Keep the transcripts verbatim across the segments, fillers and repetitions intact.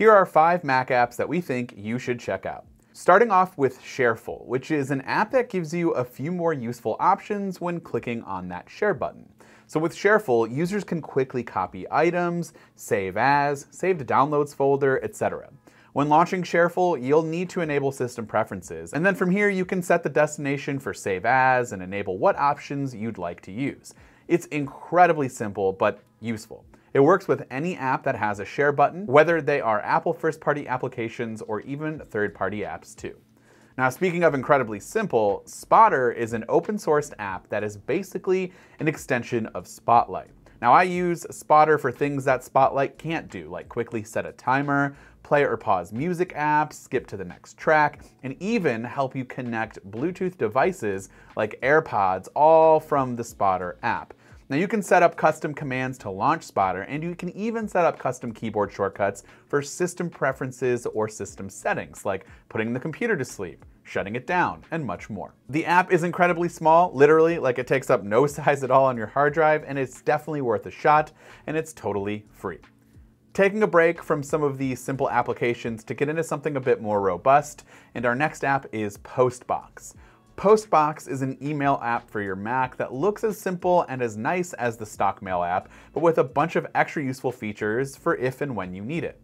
Here are five Mac apps that we think you should check out. Starting off with Shareful, which is an app that gives you a few more useful options when clicking on that share button. So with Shareful, users can quickly copy items, save as, save to downloads folder, et cetera. When launching Shareful, you'll need to enable system preferences, and then from here you can set the destination for save as and enable what options you'd like to use. It's incredibly simple, but useful. It works with any app that has a share button, whether they are Apple first-party applications or even third-party apps too. Now, speaking of incredibly simple, Spotter is an open-sourced app that is basically an extension of Spotlight. Now, I use Spotter for things that Spotlight can't do, like quickly set a timer, play or pause music apps, skip to the next track, and even help you connect Bluetooth devices like AirPods, all from the Spotter app. Now you can set up custom commands to launch Spotter, and you can even set up custom keyboard shortcuts for system preferences or system settings, like putting the computer to sleep, shutting it down, and much more. The app is incredibly small, literally, like it takes up no size at all on your hard drive, and it's definitely worth a shot, and it's totally free. Taking a break from some of the simple applications to get into something a bit more robust, and our next app is Postbox. Postbox is an email app for your Mac that looks as simple and as nice as the stock mail app, but with a bunch of extra useful features for if and when you need it.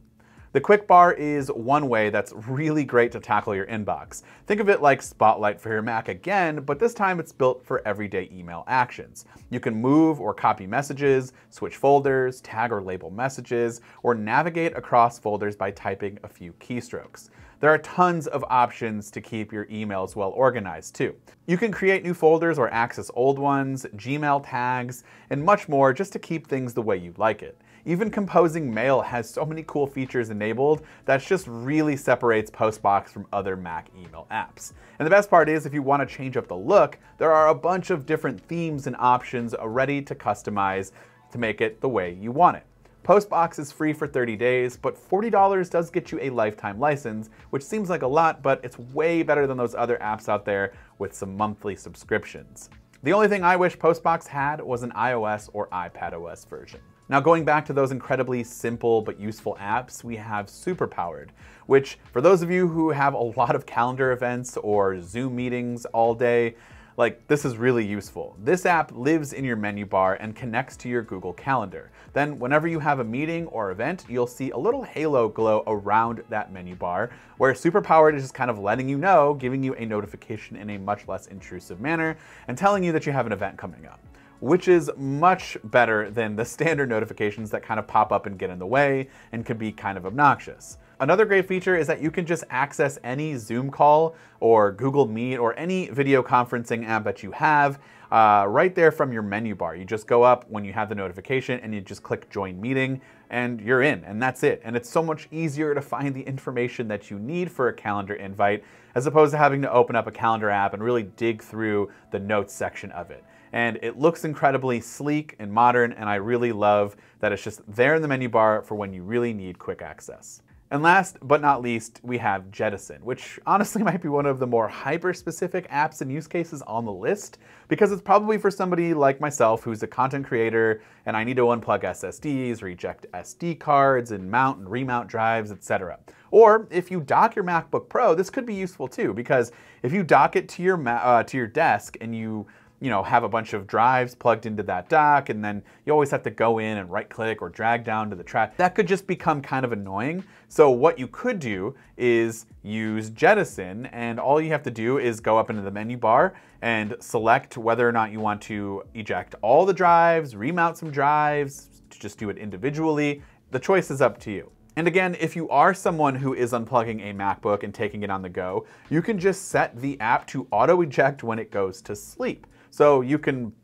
The quick bar is one way that's really great to tackle your inbox. Think of it like Spotlight for your Mac again, but this time it's built for everyday email actions. You can move or copy messages, switch folders, tag or label messages, or navigate across folders by typing a few keystrokes. There are tons of options to keep your emails well organized too. You can create new folders or access old ones, Gmail tags, and much more just to keep things the way you like it. Even composing mail has so many cool features enabled that just really separates Postbox from other Mac email apps. And the best part is, if you want to change up the look, there are a bunch of different themes and options already to customize to make it the way you want it. Postbox is free for thirty days, but forty dollars does get you a lifetime license, which seems like a lot, but it's way better than those other apps out there with some monthly subscriptions. The only thing I wish Postbox had was an iOS or iPadOS version. Now, going back to those incredibly simple but useful apps, we have Superpowered, which for those of you who have a lot of calendar events or Zoom meetings all day, like, this is really useful. This app lives in your menu bar and connects to your Google Calendar. Then whenever you have a meeting or event, you'll see a little halo glow around that menu bar, where Superpowered is just kind of letting you know, giving you a notification in a much less intrusive manner, and telling you that you have an event coming up, which is much better than the standard notifications that kind of pop up and get in the way and can be kind of obnoxious. Another great feature is that you can just access any Zoom call or Google Meet or any video conferencing app that you have uh, right there from your menu bar. You just go up when you have the notification and you just click join meeting and you're in, and that's it. And it's so much easier to find the information that you need for a calendar invite as opposed to having to open up a calendar app and really dig through the notes section of it. And it looks incredibly sleek and modern, and I really love that it's just there in the menu bar for when you really need quick access. And last but not least, we have Jettison, which honestly might be one of the more hyper-specific apps and use cases on the list, because it's probably for somebody like myself who's a content creator and I need to unplug S S Ds, reject S D cards, and mount and remount drives, et cetera. Or if you dock your MacBook Pro, this could be useful too, because if you dock it to your, uh, to your desk and you you know, have a bunch of drives plugged into that dock, and then you always have to go in and right click or drag down to the track. That could just become kind of annoying. So what you could do is use Jettison, and all you have to do is go up into the menu bar and select whether or not you want to eject all the drives, remount some drives, just do it individually. The choice is up to you. And again, if you are someone who is unplugging a MacBook and taking it on the go, you can just set the app to auto-eject when it goes to sleep. So you can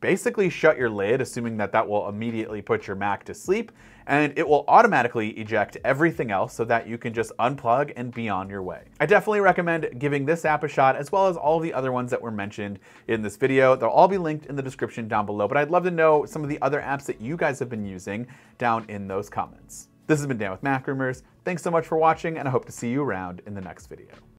basically shut your lid, assuming that that will immediately put your Mac to sleep, and it will automatically eject everything else so that you can just unplug and be on your way. I definitely recommend giving this app a shot, as well as all the other ones that were mentioned in this video. They'll all be linked in the description down below, but I'd love to know some of the other apps that you guys have been using down in those comments. This has been Dan with MacRumors. Thanks so much for watching, and I hope to see you around in the next video.